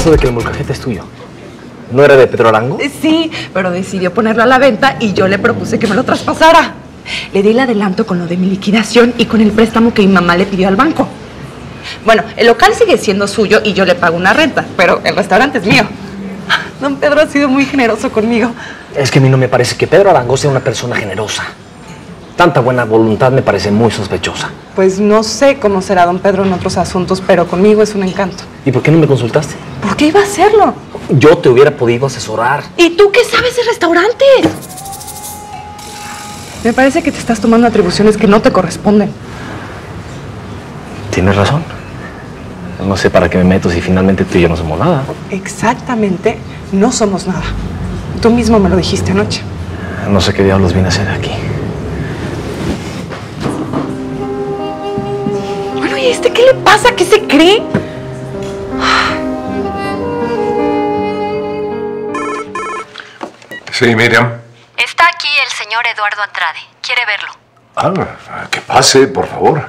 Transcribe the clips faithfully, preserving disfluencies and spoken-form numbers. eso de que el molcajete es tuyo? ¿No era de Pedro Arango? Sí, pero decidió ponerlo a la venta y yo le propuse que me lo traspasara. Le di el adelanto con lo de mi liquidación y con el préstamo que mi mamá le pidió al banco. Bueno, el local sigue siendo suyo y yo le pago una renta, pero el restaurante es mío. Don Pedro ha sido muy generoso conmigo. Es que a mí no me parece que Pedro Arango sea una persona generosa. Tanta buena voluntad me parece muy sospechosa. Pues no sé cómo será don Pedro en otros asuntos, pero conmigo es un encanto. ¿Y por qué no me consultaste? ¿Por qué iba a hacerlo? Yo te hubiera podido asesorar. ¿Y tú qué sabes de restaurantes? Me parece que te estás tomando atribuciones que no te corresponden. Tienes razón. No sé para qué me meto si finalmente tú y yo no somos nada. Exactamente, no somos nada. Tú mismo me lo dijiste anoche. No sé qué diablos vine a hacer aquí. Bueno, ¿y este qué le pasa? ¿Qué se cree? Sí, Miriam. Está aquí el señor Eduardo Andrade. Quiere verlo. Ah, que pase, por favor.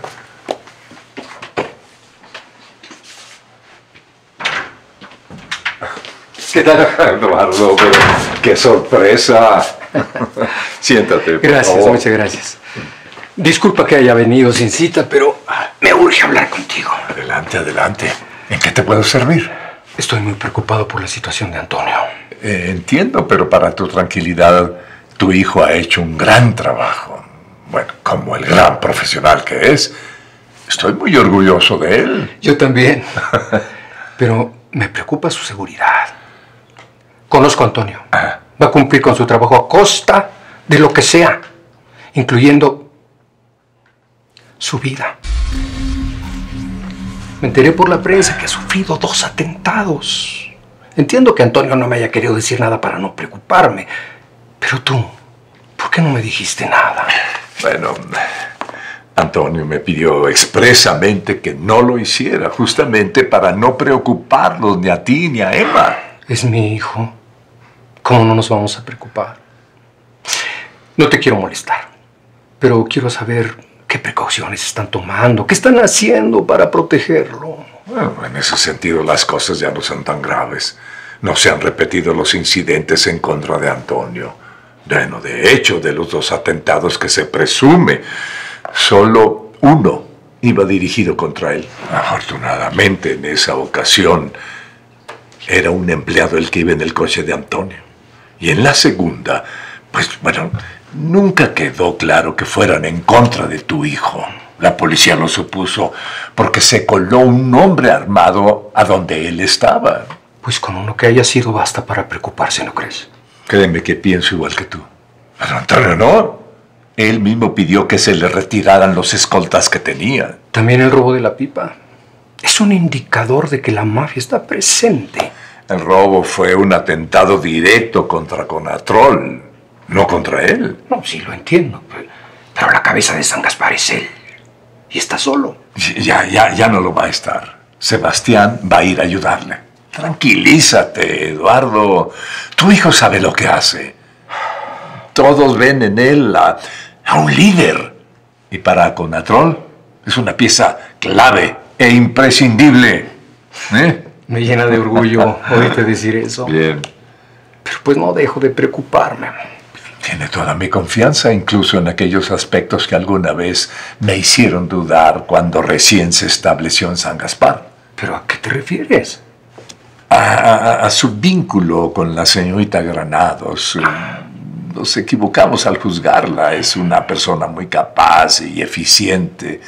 ¿Qué tal, Eduardo? Pero ¡qué sorpresa! Siéntate, por Gracias, favor. muchas gracias. Disculpa que haya venido sin cita, pero me urge hablar contigo. Adelante, adelante. ¿En qué te puedo servir? Estoy muy preocupado por la situación de Antonio. Eh, entiendo, pero para tu tranquilidad, tu hijo ha hecho un gran trabajo. Bueno, como el gran profesional que es, estoy muy orgulloso de él. Yo también, pero me preocupa su seguridad. Conozco a Antonio. Ah. Va a cumplir con su trabajo a costa de lo que sea, incluyendo su vida. Me enteré por la prensa que ha sufrido dos atentados. Entiendo que Antonio no me haya querido decir nada para no preocuparme, pero tú, ¿por qué no me dijiste nada? Bueno, Antonio me pidió expresamente que no lo hiciera, justamente para no preocuparlos ni a ti ni a Emma. Es mi hijo. ¿Cómo no nos vamos a preocupar? No te quiero molestar, pero quiero saber qué precauciones están tomando, qué están haciendo para protegerlo. Bueno, en ese sentido las cosas ya no son tan graves. No se han repetido los incidentes en contra de Antonio. Bueno, de hecho, de los dos atentados que se presume, solo uno iba dirigido contra él. Afortunadamente, en esa ocasión, era un empleado el que iba en el coche de Antonio. Y en la segunda, pues bueno, nunca quedó claro que fueran en contra de tu hijo. La policía lo supuso porque se coló un hombre armado a donde él estaba. Pues con uno que haya sido basta para preocuparse, ¿no crees? Créeme que pienso igual que tú. Pero Antonio no. Él mismo pidió que se le retiraran los escoltas que tenía. También el robo de la pipa. Es un indicador de que la mafia está presente. El robo fue un atentado directo contra Conatrol, no contra él. No, sí lo entiendo, pero la cabeza de San Gaspar es él. Y está solo. Ya, ya, ya no lo va a estar. Sebastián va a ir a ayudarle. Tranquilízate, Eduardo. Tu hijo sabe lo que hace. Todos ven en él a, a un líder. Y para Conatrol es una pieza clave e imprescindible. ¿Eh? Me llena de orgullo oírte decir eso. Bien. Pero pues no dejo de preocuparme. Tiene toda mi confianza, incluso en aquellos aspectos que alguna vez me hicieron dudar cuando recién se estableció en San Gaspar. ¿Pero a qué te refieres? A, a, a su vínculo con la señorita Granados. Nos equivocamos al juzgarla. Es una persona muy capaz y eficiente.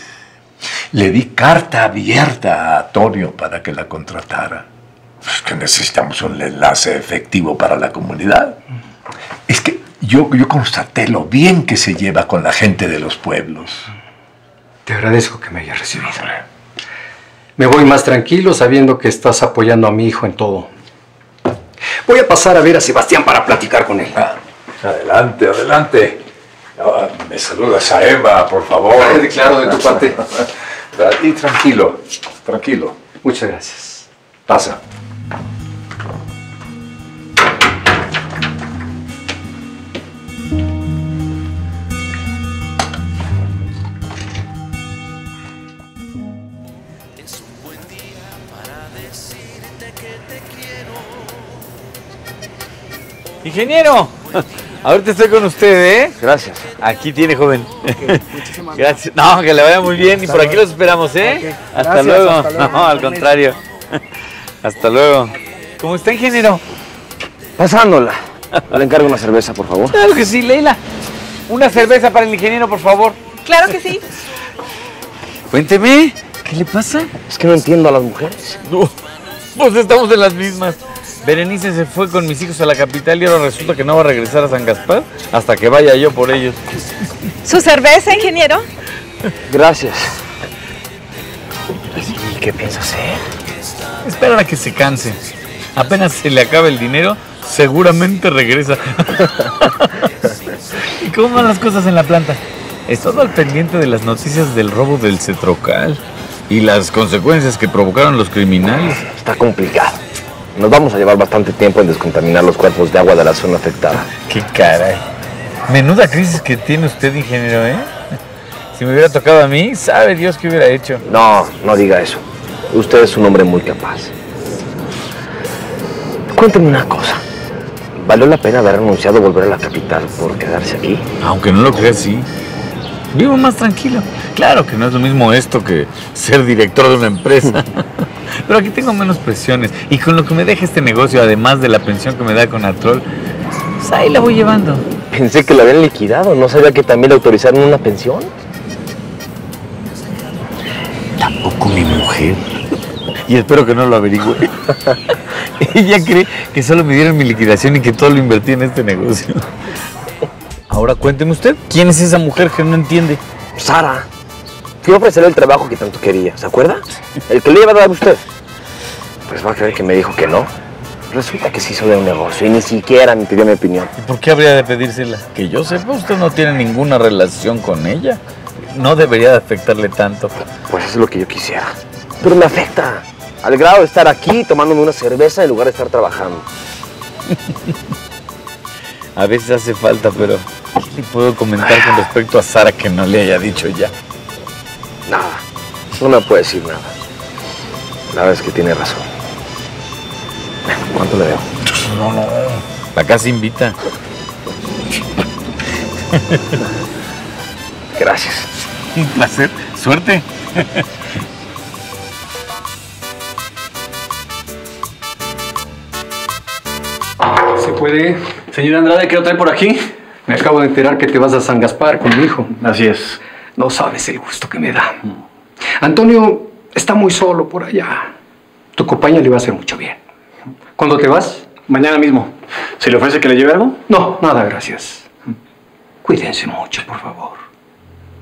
Le di carta abierta a Antonio para que la contratara. Es que necesitamos un enlace efectivo para la comunidad. Es que yo, yo constaté lo bien que se lleva con la gente de los pueblos. Te agradezco que me hayas recibido. Me voy más tranquilo sabiendo que estás apoyando a mi hijo en todo. Voy a pasar a ver a Sebastián para platicar con él. Ah, adelante, adelante. Me saludas a Eva, por favor. Claro, de tu parte. Y tranquilo, tranquilo. Muchas gracias. Pasa. Es un buen día para decirte que te quiero. Ingeniero, ahorita estoy con usted, ¿eh? Gracias. Aquí tiene, joven. Okay, muchísimas gracias. No, que le vaya muy bien hasta y por luego. Aquí los esperamos, ¿eh? Okay. Hasta, gracias, luego. hasta luego. No, al contrario. Hasta luego. ¿Cómo está, ingeniero? Pasándola. Le encargo una cerveza, por favor. Claro que sí, Leila. Una cerveza para el ingeniero, por favor. Claro que sí. Cuénteme, ¿qué le pasa? Es que no entiendo a las mujeres. No, pues estamos en las mismas. Berenice se fue con mis hijos a la capital y ahora resulta que no va a regresar a San Gaspar hasta que vaya yo por ellos. ¿Su cerveza, ingeniero? Gracias. ¿Y qué piensa hacer? Espera a que se canse. Apenas se le acabe el dinero, seguramente regresa. ¿Y cómo van las cosas en la planta? He estado al pendiente de las noticias del robo del Cetrocal y las consecuencias que provocaron los criminales. Está complicado. Nos vamos a llevar bastante tiempo en descontaminar los cuerpos de agua de la zona afectada. ¡Qué caray! Menuda crisis que tiene usted, ingeniero, ¿eh? Si me hubiera tocado a mí, sabe Dios qué hubiera hecho. No, no diga eso. Usted es un hombre muy capaz. Cuénteme una cosa. ¿Valió la pena haber renunciado a volver a la capital por quedarse aquí? Aunque no lo creas, sí. Vivo más tranquilo. Claro que no es lo mismo esto que ser director de una empresa. Pero aquí tengo menos presiones. Y con lo que me deja este negocio, además de la pensión que me da Conatrol, pues ahí la voy llevando. Pensé que la habían liquidado. ¿No sabía que también le autorizaron una pensión? Tampoco mi mujer. Y espero que no lo averigüe. Ella cree que solo me dieron mi liquidación y que todo lo invertí en este negocio. Ahora cuénteme usted, ¿quién es esa mujer que no entiende? Sara. Fui a ofrecerle el trabajo que tanto quería, ¿se acuerda? El que le iba a dar a usted. Pues va a creer que me dijo que no. Resulta que se hizo de un negocio y ni siquiera me pidió mi opinión. ¿Y por qué habría de pedírsela? Que yo sepa, usted no tiene ninguna relación con ella. No debería de afectarle tanto. Pues eso es lo que yo quisiera. Pero me afecta. Al grado de estar aquí tomándome una cerveza en lugar de estar trabajando. A veces hace falta, pero ¿qué le puedo comentar con respecto a Sara que no le haya dicho ya? Nada, no me puede decir nada. La verdad es que tiene razón. ¿Cuánto le debo? No, no, la casa invita. Gracias. Un placer. Suerte. ¿Se puede? Señor Andrade, ¿qué lo trae por aquí? Me acabo de enterar que te vas a San Gaspar con mi hijo. Así es. No sabes el gusto que me da. Antonio está muy solo por allá. Tu compañía le va a hacer mucho bien. ¿Cuándo te vas? Mañana mismo. ¿Se le ofrece que le lleve algo? No, nada, gracias. Cuídense mucho, por favor.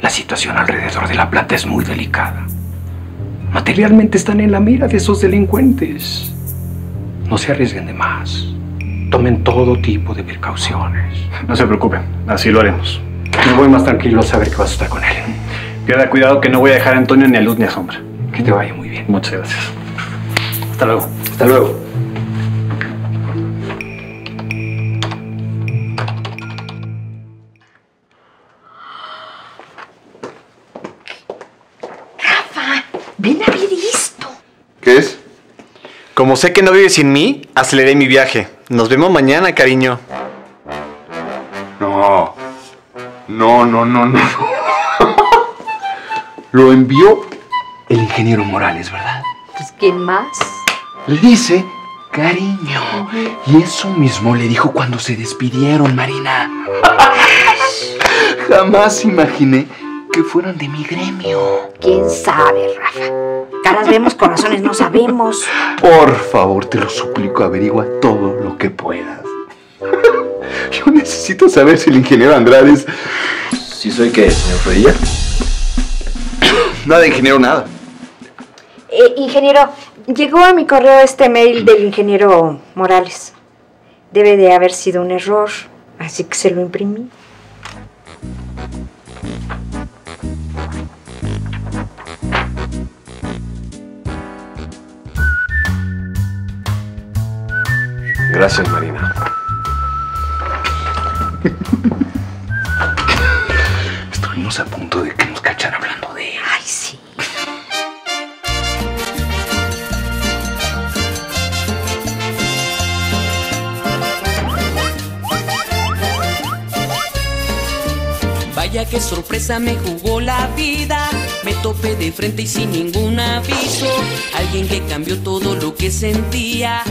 La situación alrededor de la planta es muy delicada. Materialmente están en la mira de esos delincuentes. No se arriesguen de más. Tomen todo tipo de precauciones. No se preocupen, así lo haremos. Me voy más tranquilo a saber que vas a estar con él. Pierda cuidado que no voy a dejar a Antonio ni a luz ni a sombra. Que te vaya muy bien. Muchas gracias. Hasta luego. Hasta luego. Rafa, ven a ver esto. ¿Qué es? Como sé que no vives sin mí, aceleré mi viaje. Nos vemos mañana, cariño. No. No, no, no, no. Lo envió el ingeniero Morales, ¿verdad? Pues, ¿qué más? Le dice, cariño. Uh-huh. Y eso mismo le dijo cuando se despidieron, Marina. Jamás imaginé que fueran de mi gremio. ¿Quién sabe, Rafa? Caras vemos, corazones no sabemos. Por favor, te lo suplico, averigua todo lo que puedas. Yo necesito saber si el ingeniero Andrade es... ¿Sí soy qué, señor Fredilla? Nada, ingeniero, nada. Eh, ingeniero, llegó a mi correo este mail del ingeniero Morales. Debe de haber sido un error, así que se lo imprimí. Gracias, Marina. Estuvimos a punto de que nos cacharan hablando de él. Ay, sí. Vaya qué sorpresa me jugó la vida. Me topé de frente y sin ningún aviso. Alguien que cambió todo lo que sentía.